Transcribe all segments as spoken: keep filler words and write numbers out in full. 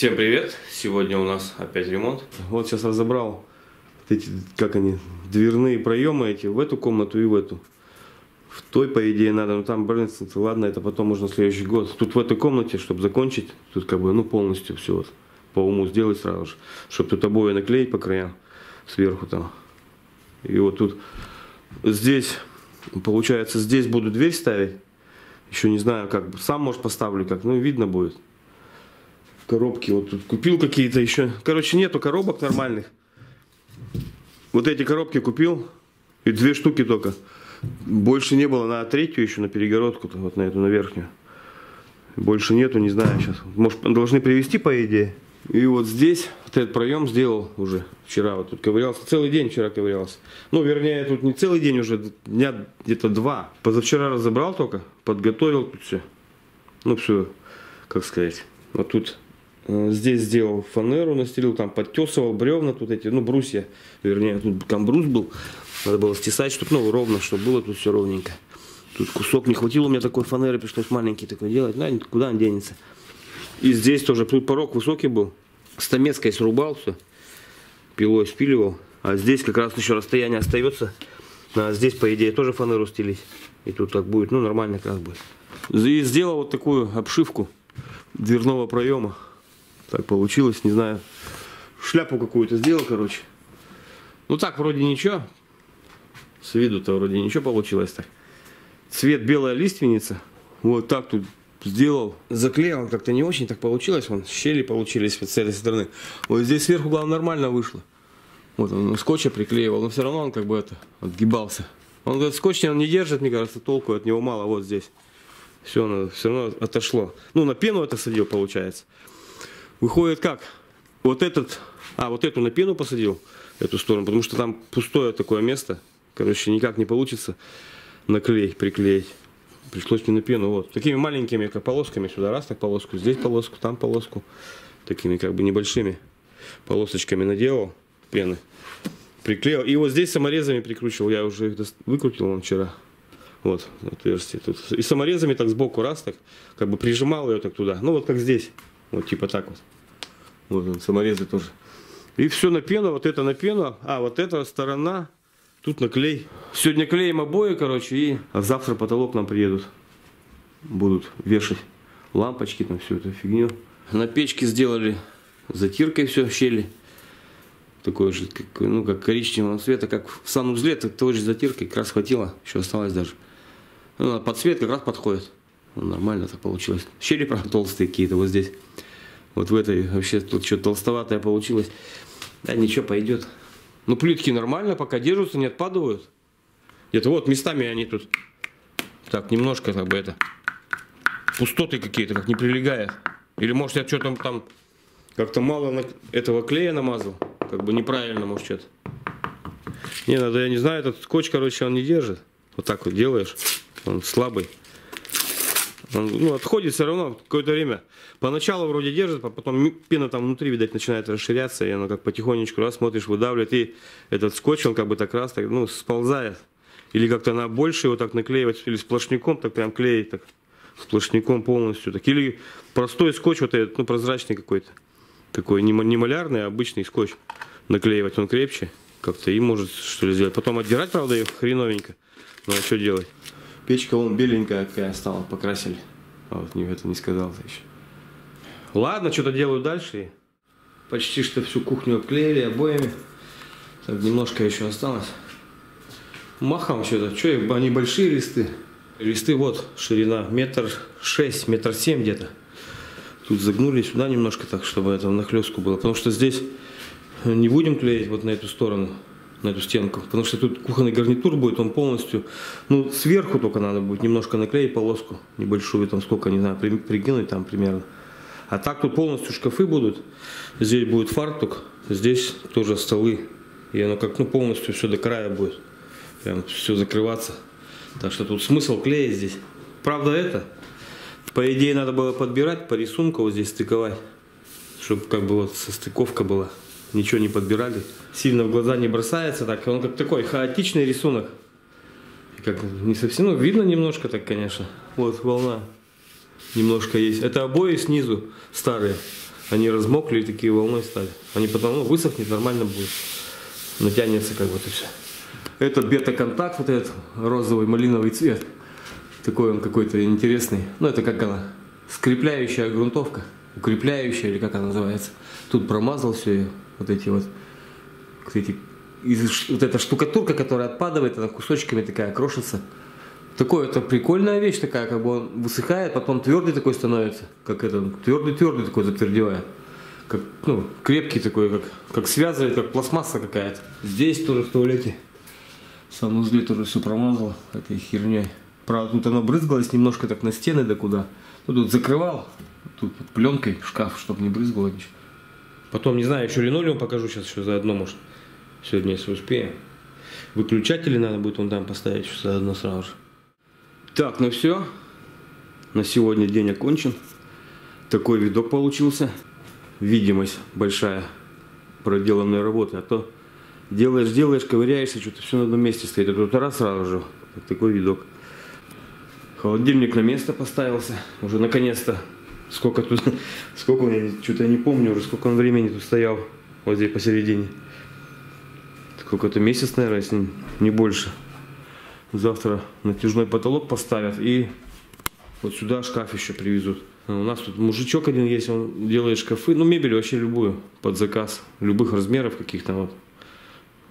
Всем привет! Сегодня у нас опять ремонт. Вот сейчас разобрал эти, как они, дверные проемы эти в эту комнату и в эту. В той, по идее, надо, но там, блин, ладно, это потом можно в следующий год. Тут в этой комнате, чтобы закончить, тут как бы, ну, полностью все вот по уму сделать сразу же. Чтобы тут обои наклеить по краям, сверху там. И вот тут, здесь, получается, здесь буду дверь ставить. Еще не знаю, как, сам, может, поставлю как, ну, видно будет. Коробки вот тут купил какие-то еще. Короче, нету коробок нормальных. Вот эти коробки купил. И две штуки только. Больше не было, на третью еще, на перегородку-то, вот на эту, на верхнюю. Больше нету, не знаю сейчас. Может, должны привезти, по идее. И вот здесь вот этот проем сделал уже вчера. Вот тут ковырялся. Целый день вчера ковырялся. Ну, вернее, тут не целый день уже, дня где-то два. Позавчера разобрал только, подготовил тут все. Ну, все, как сказать. Вот тут... Здесь сделал фанеру, настелил, там подтесывал бревна, тут эти, ну, брусья, вернее, тут там брус был, надо было стесать, чтобы, ну, ровно, чтобы было тут все ровненько. Тут кусок не хватило, у меня такой фанеры, пришлось маленький такой делать, ну, куда он денется. И здесь тоже, тут порог высокий был, стамеской срубал все, пилой спиливал, а здесь как раз еще расстояние остается, а здесь, по идее, тоже фанеру стелить, и тут так будет, ну, нормально как раз будет. И сделал вот такую обшивку дверного проема. Так получилось, не знаю. Шляпу какую-то сделал, короче. Ну так, вроде ничего. С виду-то вроде ничего получилось так. Цвет белая лиственница. Вот так тут сделал. Заклеил, как-то не очень так получилось. Вон, щели получились с этой стороны. Вот здесь сверху, главное, нормально вышло. Вот он скотча приклеивал, но все равно он как бы это, отгибался. Он этот скотч он не держит, мне кажется, толку от него мало. Вот здесь. Все, оно все равно отошло. Ну, на пену это садил, получается. Выходит как? Вот этот, а вот эту на пену посадил, эту сторону, потому что там пустое такое место. Короче, никак не получится наклеить, приклеить. Пришлось мне на пену, вот. Такими маленькими как полосками сюда, раз так полоску, здесь полоску, там полоску. Такими как бы небольшими полосочками наделал пены, приклеил. И вот здесь саморезами прикручивал, я уже их выкрутил он вчера. Вот, отверстие тут. И саморезами так сбоку раз так, как бы прижимал ее так туда, ну вот как здесь. Вот типа так вот. Вот он, саморезы тоже. И все на пену, вот это на пену. А вот эта сторона, тут наклей. Сегодня клеим обои, короче, и а завтра потолок нам приедут. Будут вешать лампочки, там всю эту фигню. На печке сделали затиркой все, щели. Такой же, как, ну, как коричневого цвета, как в санузле, так той же затиркой. Как раз хватило, еще осталось даже. Ну, под цвет как раз подходит. Ну, нормально так получилось. Щели, правда, толстые какие-то вот здесь. Вот в этой вообще тут что-то толстоватое получилось. Да ничего, пойдет. Ну, плитки нормально, пока держатся, не отпадывают. Где-то вот местами они тут так немножко как бы это пустоты какие-то, как не прилегает. Или может я что-то там как-то мало этого клея намазал. Как бы неправильно, может, что-то. Не, надо, я не знаю, этот скотч, короче, он не держит. Вот так вот делаешь. Он слабый. Он, ну, отходит все равно какое-то время. Поначалу вроде держит, а потом пена там внутри, видать, начинает расширяться, и она как потихонечку раз смотришь, выдавливает, и этот скотч, он как бы так раз, так, ну, сползает. Или как-то она больше его так наклеивать, или сплошняком так прям клеить, так, сплошняком полностью. Так. Или простой скотч, вот этот, ну, прозрачный какой-то, такой не малярный, а обычный скотч наклеивать, он крепче как-то, и может что ли сделать. Потом отдирать, правда, ее хреновенько, но что делать? Печка вон беленькая какая стала, покрасили. А вот не, это не сказал еще. Ладно, что-то делаю дальше. Почти что всю кухню обклеили обоями. Так, немножко еще осталось. Махом что-то. Что, они большие листы? Листы вот, ширина метр шесть, метр семь где-то. Тут загнули сюда немножко так, чтобы это нахлестку было. Потому что здесь не будем клеить вот на эту сторону. На эту стенку, потому что тут кухонный гарнитур будет, он полностью, ну, сверху только надо будет немножко наклеить полоску небольшую, там сколько, не знаю, при, пригинуть там примерно. А так тут полностью шкафы будут, здесь будет фартук, здесь тоже столы, и оно как, ну, полностью все до края будет, прям все закрываться. Так что тут смысл клеить здесь. Правда это, по идее, надо было подбирать по рисунку, вот здесь стыковать, чтобы как бы вот состыковка была. Ничего не подбирали. Сильно в глаза не бросается. Так, он как такой хаотичный рисунок. Как не совсем. Ну, видно немножко так, конечно. Вот волна немножко есть. Это обои снизу старые. Они размокли и такие волной стали. Они потом, ну, высохнет, нормально будет. Натянется как вот и все. Это бета-контакт, вот этот розовый малиновый цвет. Такой он какой-то интересный. Ну, это как она? Скрепляющая грунтовка. Укрепляющая или как она называется. Тут промазал все ее. Вот эти вот. Вот, эти, вот эта штукатурка, которая отпадывает, она кусочками такая крошится. Такое это прикольная вещь такая, как бы он высыхает, потом твердый такой становится, как это, твердый-твердый такой, затвердевая, как, ну, крепкий такой, как, как связывает, как пластмасса какая-то. Здесь тоже в туалете, в санузле тоже все промазало этой херней. Правда, тут оно брызгалось немножко так на стены, да куда. Ну, тут закрывал, тут под пленкой шкаф, чтобы не брызгало ничего. Потом, не знаю, еще линолеум покажу сейчас еще заодно, может, сегодня если успею. Выключатели надо будет вон там поставить еще заодно сразу же. Так, ну все, на сегодня день окончен. Такой видок получился. Видимость большая проделанной работы. А то делаешь, делаешь, ковыряешься, что-то все на одном месте стоит. А тут раз сразу же, вот такой видок. Холодильник на место поставился. Уже наконец-то, сколько тут, сколько он, что-то я не помню уже, сколько он времени тут стоял. Вот здесь посередине. Сколько-то месяц, наверное, с ним, не больше. Завтра натяжной потолок поставят и вот сюда шкаф еще привезут. У нас тут мужичок один есть, он делает шкафы, ну мебель вообще любую, под заказ, любых размеров каких-то вот.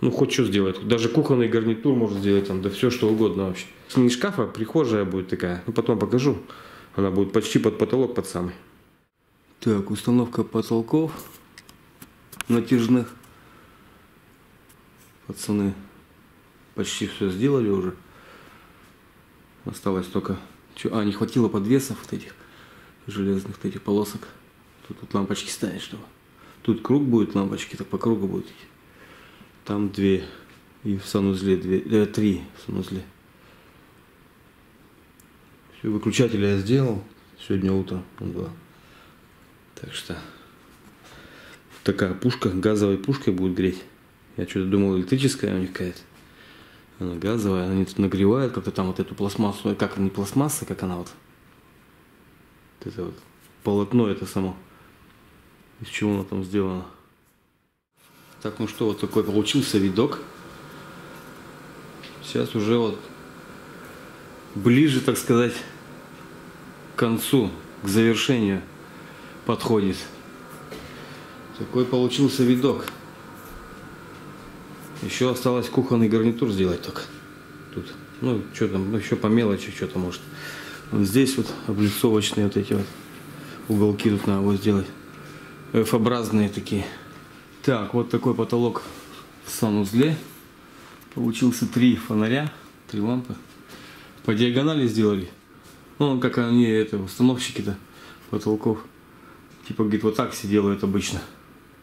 Ну хоть что сделает, даже кухонный гарнитур может сделать, там, да все что угодно вообще. Не шкаф, а прихожая будет такая, ну потом покажу, она будет почти под потолок, под самый. Так, установка потолков натяжных, пацаны. Почти все сделали уже. Осталось только... А, не хватило подвесов вот этих железных, вот этих полосок. Тут, тут лампочки ставить, чтобы... Тут круг будет, лампочки так по кругу будут. Там две. И в санузле две... Э, три в санузле. Все, выключатели я сделал. Сегодня утром. Два. Так что... Такая пушка, газовой пушкой будет греть. Я что-то думал, электрическая у них какая-то. Она газовая, она тут нагревает как-то там вот эту пластмассу, как не пластмасса, как она вот, вот это вот полотно это само, из чего она там сделана. Так, ну что, вот такой получился видок. Сейчас уже вот ближе, так сказать, к концу, к завершению подходит. Такой получился видок. Еще осталось кухонный гарнитур сделать только. Тут, ну, что там, еще по мелочи что-то может. Вот здесь вот облицовочные вот эти вот уголки тут надо вот сделать. F-образные такие. Так, вот такой потолок в санузле. Получился три фонаря, три лампы. По диагонали сделали. Ну, как они, это, установщики-то потолков. Типа, говорит, вот так все делают обычно.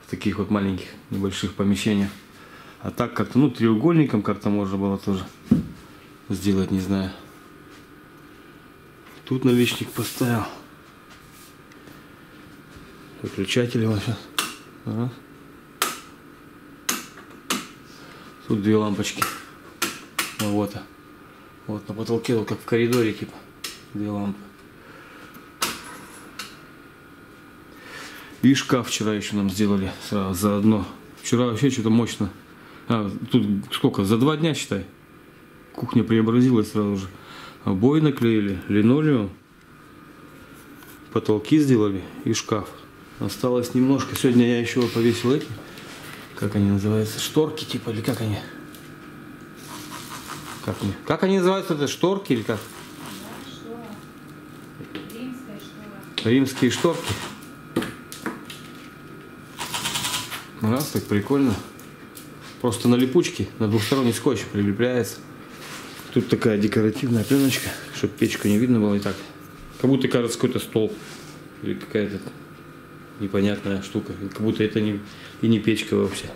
В таких вот маленьких, небольших помещениях. А так как-то, ну, треугольником как-то можно было тоже сделать, не знаю. Тут навесник поставил. Выключатель вот сейчас. Ага. Тут две лампочки. Ну, вот. Вот на потолке, вот как в коридоре, типа, две лампы. И шкаф вчера еще нам сделали сразу заодно. Вчера вообще что-то мощно. А, тут сколько? За два дня, считай. Кухня преобразилась сразу же. Обои наклеили, линолеум. Потолки сделали и шкаф. Осталось немножко. Сегодня я еще повесил эти. Как они называются? Шторки типа или как они? Как они, как они называются? Это шторки или как? Римская штора. Римские шторки. Раз, так прикольно. Просто на липучке, на двухсторонний скотч прилепляется. Тут такая декоративная пленочка, чтобы печку не видно было и так. Как будто, кажется, какой-то столб или какая-то непонятная штука. Как будто это не, и не печка вообще.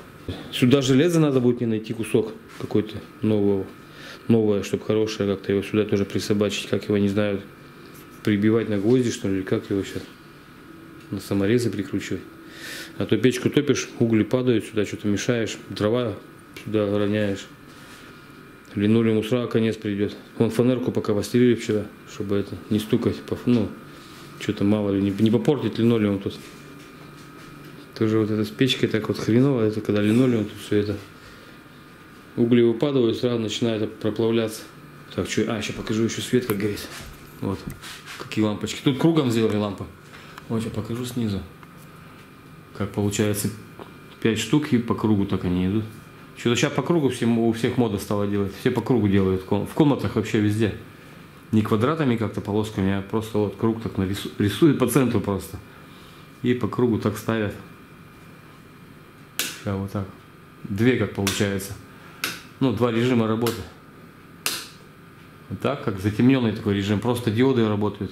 Сюда железо надо будет мне найти кусок какой-то нового. Новое, чтобы хорошее как-то его сюда тоже присобачить. Как его, не знаю, прибивать на гвозди, что ли, или как его сейчас на саморезы прикручивать. А то печку топишь, угли падают, сюда что-то мешаешь, дрова сюда роняешь. Линолеуму сразу конец придет. Вон фанерку пока постелили вчера, чтобы это не стукать, ну, что-то мало ли, не, не попортить линолеум тут. Тоже вот это с печкой так вот хреново, это когда линолеум, тут все это. Угли выпадают, сразу начинает проплавляться. Так, что, а, сейчас покажу еще свет, как горит. Вот, какие лампочки. Тут кругом сделали лампы. Вот, сейчас покажу снизу. Как получается, пять штук и по кругу так они идут. Что-то сейчас по кругу всем, у всех мода стала делать. Все по кругу делают, в комнатах вообще везде. Не квадратами как-то полосками, а просто вот круг так нарисуют, рисуют по центру просто. И по кругу так ставят. Сейчас вот так. Две как получается. Ну, два режима работы. Вот так, как затемненный такой режим. Просто диоды работают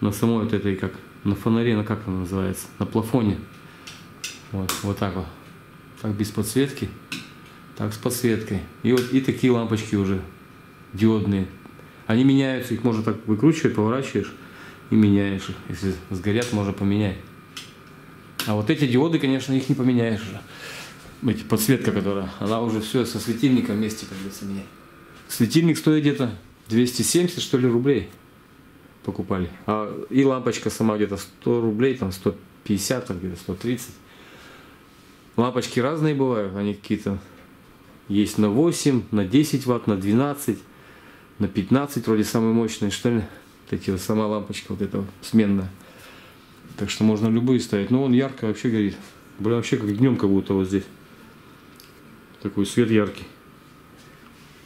на самой вот этой, как на фонаре, на как она называется, на плафоне. Вот, вот так вот. Так без подсветки. Так с подсветкой. И вот и такие лампочки уже диодные. Они меняются, их можно так выкручивать, поворачиваешь и меняешь их. Если сгорят, можно поменять. А вот эти диоды, конечно, их не поменяешь уже. Эти подсветка, которая, она уже все со светильником вместе придется менять. Светильник стоит где-то двести семьдесят, что ли, рублей покупали. А, и лампочка сама где-то сто рублей, там сто пятьдесят, там где-то сто тридцать. Лампочки разные бывают, они какие-то есть на восемь, на десять ватт, на двенадцать, на пятнадцать, вроде самые мощные, что ли. Вот эти вот, сама лампочка вот эта вот, сменная. Так что можно любые ставить. Но он ярко вообще горит. Блин, вообще как днем как будто вот здесь. Такой свет яркий.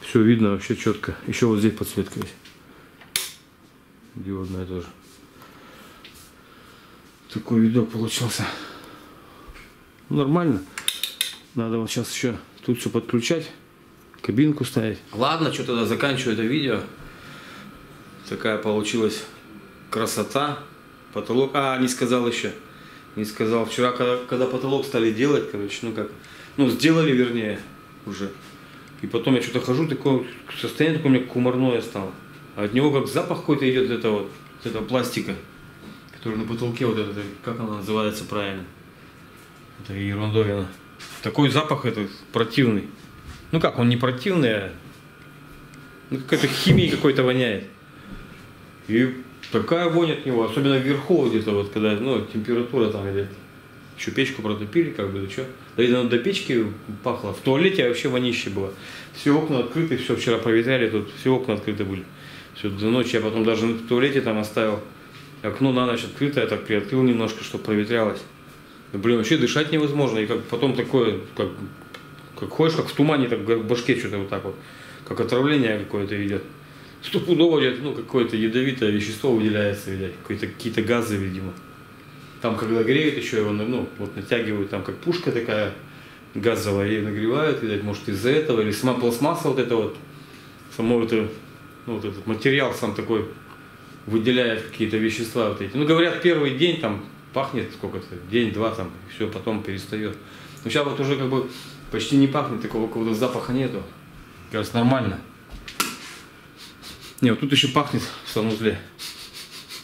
Все видно вообще четко. Еще вот здесь подсветка есть. Диодная тоже. Такой видок получился. Нормально. Надо вот сейчас еще тут все подключать. Кабинку ставить. Ладно, что тогда заканчиваю это видео. Такая получилась красота. Потолок. А, не сказал еще. Не сказал. Вчера, когда, когда потолок стали делать, короче, ну как, ну сделали, вернее, уже. И потом я что-то хожу, такое состояние такое у меня кумарное стало. От него как запах какой-то идет, это вот, от этого пластика, который на потолке, вот это, как она называется правильно? Это ерундовина. Такой запах этот противный. Ну как, он не противный, а ну, какая-то химия какой-то воняет. И такая вонь от него, особенно вверху где-то, вот когда ну, температура там или еще печку протопили, как бы, да что. Да и до печки пахло. В туалете вообще вонище было. Все окна открыты, все вчера проветряли, тут все окна открыты были. Все до ночи я потом даже в туалете там оставил. Окно на ночь открыто, я так приоткрыл немножко, чтобы проветрялось. Да, блин, вообще дышать невозможно. И как потом такое, как, как ходишь, как в тумане, так в башке что-то вот так вот. Как отравление какое-то идет. Стопудово, ну, какое-то ядовитое вещество выделяется, видать, какие-то газы, видимо. Там, когда греют еще его, ну, вот натягивают, там, как пушка такая газовая, ее нагревают, видать, может, из-за этого, или сама пластмасса вот эта вот, само это, ну, вот этот материал сам такой выделяет какие-то вещества вот эти. Ну, говорят, первый день там пахнет сколько-то, день-два там, и все, потом перестает. Но сейчас вот уже как бы почти не пахнет, такого какого-то запаха нету. Кажется, нормально. Не, вот тут еще пахнет в санузле.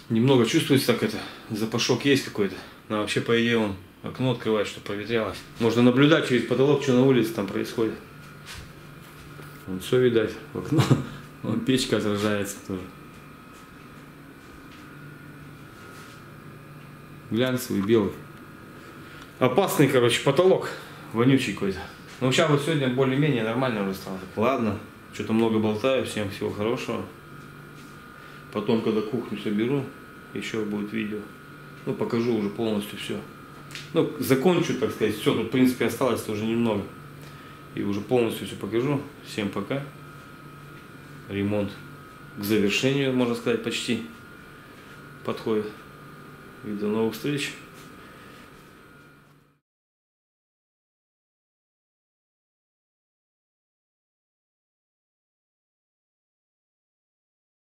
Немного чувствуется так это. Запашок есть какой-то. Но вообще, по идее, он окно открывает, чтобы проветрялось. Можно наблюдать через потолок, что на улице там происходит. Вон все видать в окно. Вон печка отражается тоже. Глянцевый, белый. Опасный, короче, потолок. Вонючий какой-то. Ну, сейчас вот сегодня более-менее нормально уже стало. Ладно. Что-то много болтаю. Всем всего хорошего. Потом, когда кухню соберу, еще будет видео. Ну, покажу уже полностью все. Ну, закончу, так сказать. Все, тут, в принципе, осталось тоже немного. И уже полностью все покажу. Всем пока. Ремонт к завершению, можно сказать, почти подходит. И до новых встреч.